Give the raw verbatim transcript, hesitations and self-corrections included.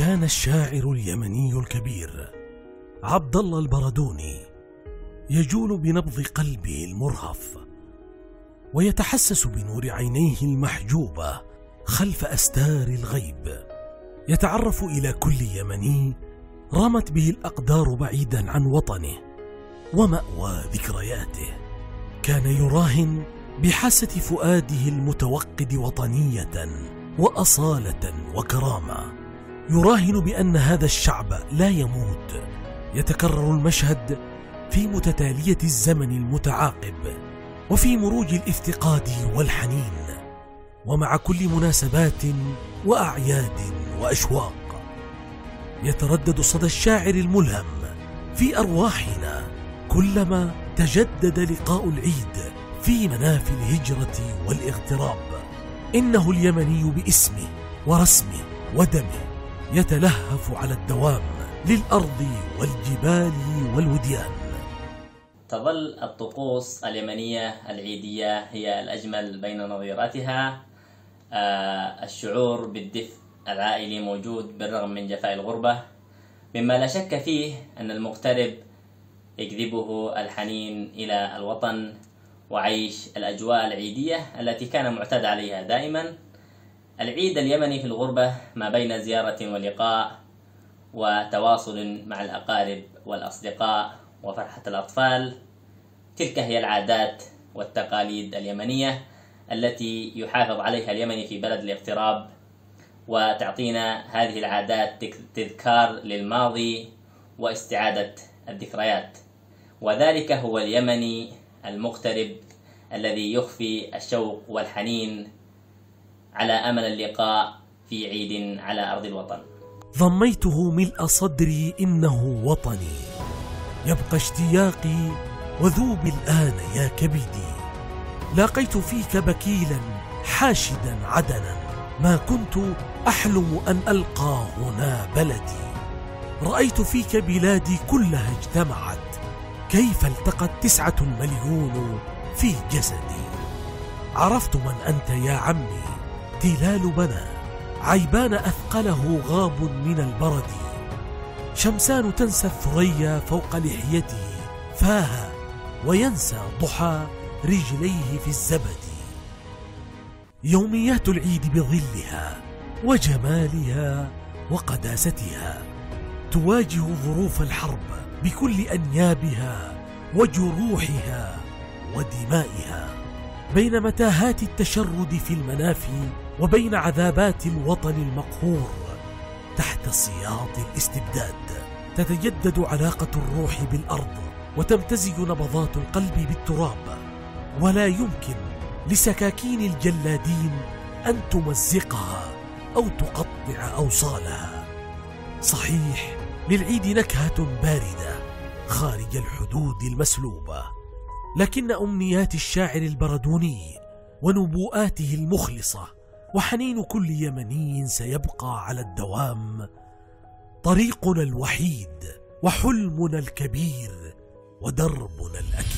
كان الشاعر اليمني الكبير عبد الله البردوني يجول بنبض قلبه المرهف ويتحسس بنور عينيه المحجوبة خلف أستار الغيب، يتعرف إلى كل يمني رمت به الأقدار بعيدا عن وطنه ومأوى ذكرياته. كان يراهن بحاسة فؤاده المتوقد وطنية وأصالة وكرامة، يراهن بأن هذا الشعب لا يموت. يتكرر المشهد في متتالية الزمن المتعاقب وفي مروج الافتقاد والحنين، ومع كل مناسبات وأعياد وأشواق يتردد صدى الشاعر الملهم في أرواحنا كلما تجدد لقاء العيد في مناف الهجرة والاغتراب. إنه اليمني باسمه ورسمه ودمه، يتلهف على الدوام للأرض والجبال والوديان. تظل الطقوس اليمنية العيدية هي الأجمل بين نظيراتها. الشعور بالدفء العائلي موجود بالرغم من جفاء الغربة، مما لا شك فيه أن المغترب يجذبه الحنين إلى الوطن وعيش الأجواء العيدية التي كان معتاد عليها دائما. العيد اليمني في الغربة ما بين زيارة ولقاء وتواصل مع الأقارب والأصدقاء وفرحة الأطفال، تلك هي العادات والتقاليد اليمنية التي يحافظ عليها اليمني في بلد الاغتراب، وتعطينا هذه العادات تذكار للماضي واستعادة الذكريات، وذلك هو اليمني المغترب الذي يخفي الشوق والحنين على أمل اللقاء في عيد على أرض الوطن. ضميته ملء صدري، إنه وطني يبقى اشتياقي وذوب الآن يا كبدي. لاقيت فيك بكيلا حاشدا عدنا، ما كنت أحلم أن ألقى هنا بلدي. رأيت فيك بلادي كلها اجتمعت، كيف التقت تسعة مليون في جسدي. عرفت من أنت يا عمي، تلال بنا عيبان أثقله غاب من البرد. شمسان تنسى الثريا فوق لحيته فاها، وينسى ضحى رجليه في الزبد. يوميات العيد بظلها وجمالها وقداستها تواجه ظروف الحرب بكل أنيابها وجروحها ودمائها، بين متاهات التشرد في المنافي وبين عذابات الوطن المقهور تحت سياط الاستبداد. تتجدد علاقة الروح بالأرض وتمتزج نبضات القلب بالتراب، ولا يمكن لسكاكين الجلادين أن تمزقها أو تقطع أوصالها. صحيح للعيد نكهة باردة خارج الحدود المسلوبة، لكن أمنيات الشاعر البردوني ونبوءاته المخلصة وحنين كل يمني سيبقى على الدوام طريقنا الوحيد وحلمنا الكبير ودربنا الأكبر.